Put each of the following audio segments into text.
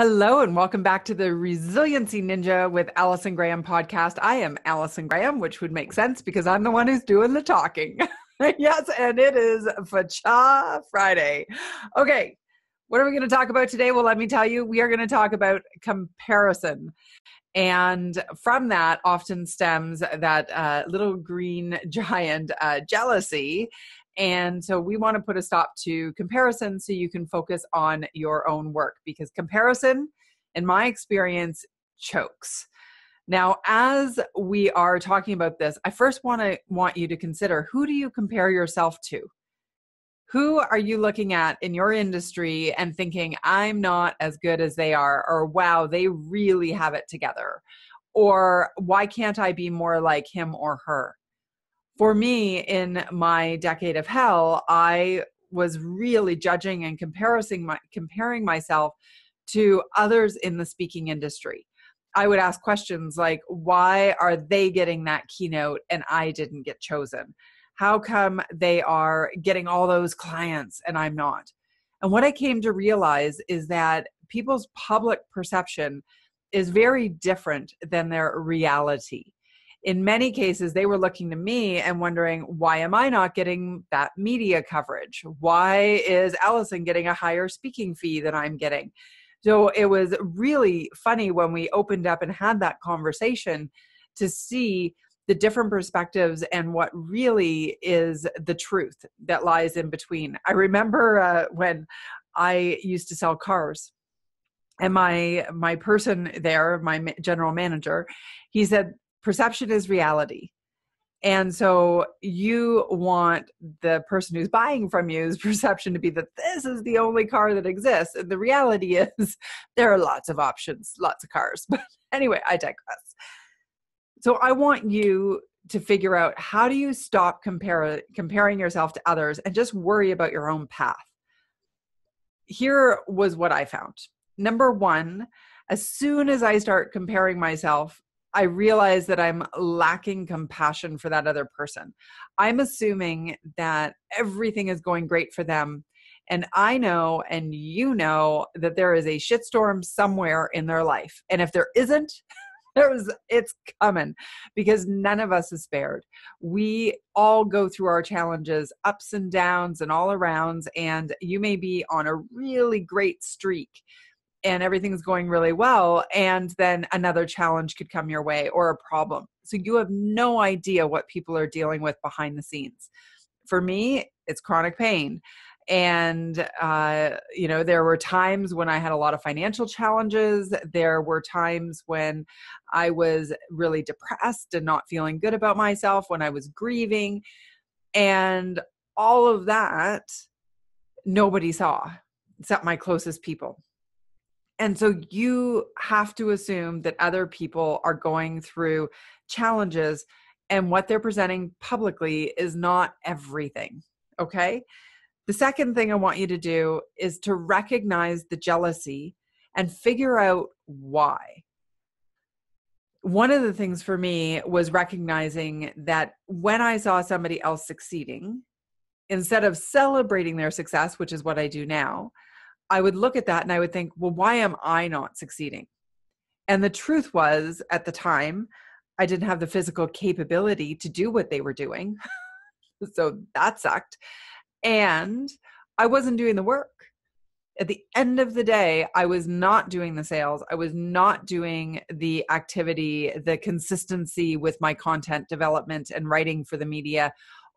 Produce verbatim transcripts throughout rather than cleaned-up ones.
Hello, and welcome back to the Resiliency Ninja with Allison Graham podcast. I am Allison Graham, which would make sense because I'm the one who's doing the talking. Yes, and it is Fa-Cha Friday. Okay, what are we going to talk about today? Well, let me tell you, we are going to talk about comparison. And from that often stems that uh, little green giant, uh, jealousy. And so we want to put a stop to comparison so you can focus on your own work, because comparison, in my experience, chokes. Now, as we are talking about this, I first want to want you to consider, who do you compare yourself to? Who are you looking at in your industry and thinking, I'm not as good as they are, or wow, they really have it together, or why can't I be more like him or her? For me, in my decade of hell, I was really judging and comparing, my, comparing myself to others in the speaking industry. I would ask questions like, why are they getting that keynote and I didn't get chosen? How come they are getting all those clients and I'm not? And what I came to realize is that people's public perception is very different than their reality. In many cases, they were looking to me and wondering, why am I not getting that media coverage? Why is Allison getting a higher speaking fee than I'm getting? So it was really funny when we opened up and had that conversation to see the different perspectives and what really is the truth that lies in between. I remember uh, when I used to sell cars. And my, my person there, my general manager, he said, perception is reality. And so you want the person who's buying from you's perception to be that this is the only car that exists. And the reality is there are lots of options, lots of cars. But anyway, I digress. So I want you to figure out, how do you stop compare, comparing yourself to others and just worry about your own path? Here was what I found. Number one, as soon as I start comparing myself, I realize that I'm lacking compassion for that other person. I'm assuming that everything is going great for them. And I know, and you know, that there is a shitstorm somewhere in their life. And if there isn't, there's, it's coming, because none of us is spared. We all go through our challenges, ups and downs and all arounds. And you may be on a really great streak and everything's going really well, and then another challenge could come your way or a problem. So you have no idea what people are dealing with behind the scenes. For me, it's chronic pain. And, uh, you know, there were times when I had a lot of financial challenges. There were times when I was really depressed and not feeling good about myself, when I was grieving. And all of that, nobody saw except my closest people. And so you have to assume that other people are going through challenges, and what they're presenting publicly is not everything, okay? The second thing I want you to do is to recognize the jealousy and figure out why. One of the things for me was recognizing that when I saw somebody else succeeding, instead of celebrating their success, which is what I do now, I would look at that and I would think, well, why am I not succeeding? And the truth was, at the time, I didn't have the physical capability to do what they were doing. So that sucked. And I wasn't doing the work. At the end of the day, I was not doing the sales. I was not doing the activity, the consistency with my content development and writing for the media.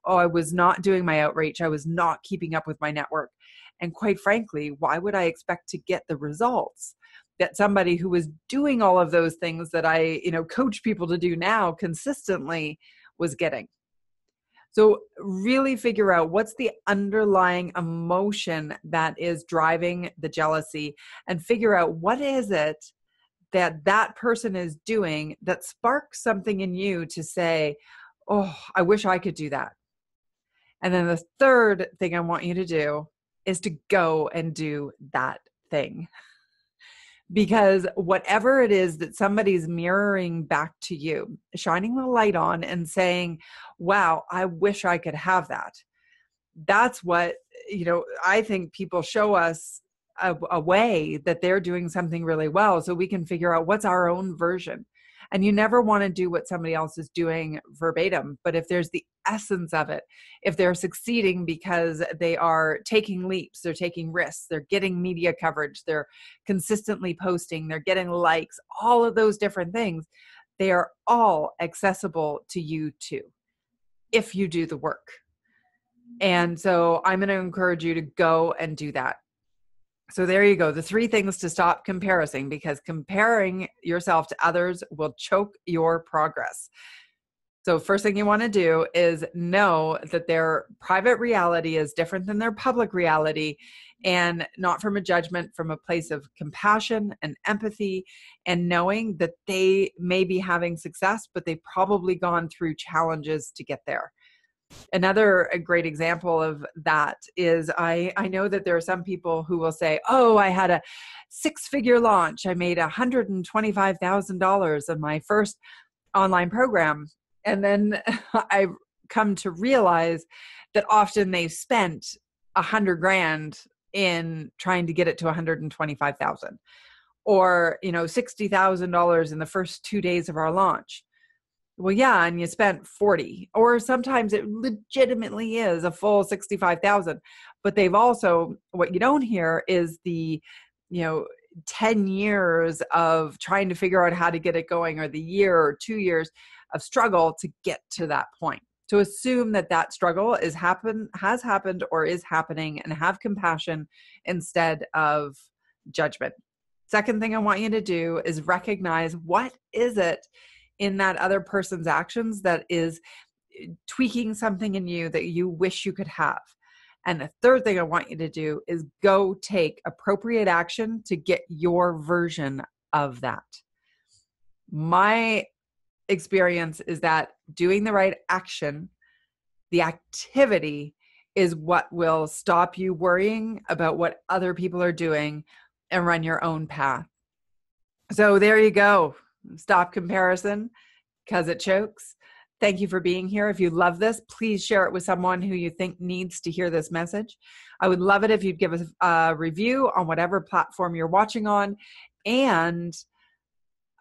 Oh, I was not doing my outreach. I was not keeping up with my network. And quite frankly, why would I expect to get the results that somebody who was doing all of those things that I, you know, coach people to do now consistently was getting? So really figure out what's the underlying emotion that is driving the jealousy, and figure out what is it that that person is doing that sparks something in you to say, oh, I wish I could do that. And then the third thing I want you to do is to go and do that thing. Because whatever it is that somebody's mirroring back to you, shining the light on and saying, wow, I wish I could have that. That's what, you know, I think people show us a, a way that they're doing something really well, so we can figure out what's our own version. And you never want to do what somebody else is doing verbatim, but if there's the essence of it, if they're succeeding because they are taking leaps, they're taking risks, they're getting media coverage, they're consistently posting, they're getting likes, all of those different things, they are all accessible to you too, if you do the work. And so I'm going to encourage you to go and do that. So there you go, the three things to stop comparison, because comparing yourself to others will choke your progress. So first thing you want to do is know that their private reality is different than their public reality, and not from a judgment, from a place of compassion and empathy, and knowing that they may be having success, but they've probably gone through challenges to get there. Another great example of that is I, I know that there are some people who will say, oh, I had a six-figure launch. I made one hundred twenty-five thousand dollars in my first online program. And then I come to realize that often they've spent a hundred grand in trying to get it to one hundred twenty-five thousand, or, you know, sixty thousand dollars in the first two days of our launch. Well, yeah, and you spent forty, or sometimes it legitimately is a full sixty-five thousand. But they've also, what you don't hear is the, you know, ten years of trying to figure out how to get it going, or the year or two years of struggle to get to that point. So assume that that struggle is happen has happened or is happening, and have compassion instead of judgment. Second thing I want you to do is recognize, what is it in that other person's actions that is tweaking something in you that you wish you could have? And the third thing I want you to do is go take appropriate action to get your version of that. My experience is that doing the right action, the activity, is what will stop you worrying about what other people are doing and run your own path. So there you go. Stop comparison, because it chokes. Thank you for being here. If you love this, please share it with someone who you think needs to hear this message. I would love it if you'd give us a review on whatever platform you're watching on, and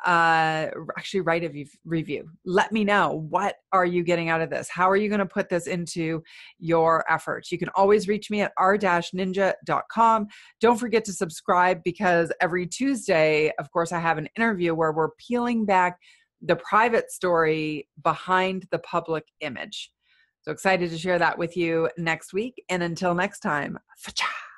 uh, actually write a review. Let me know, what are you getting out of this? How are you going to put this into your efforts? You can always reach me at r dash ninja dot com. Don't forget to subscribe, because every Tuesday, of course, I have an interview where we're peeling back the private story behind the public image. So excited to share that with you next week. And until next time, fa-cha!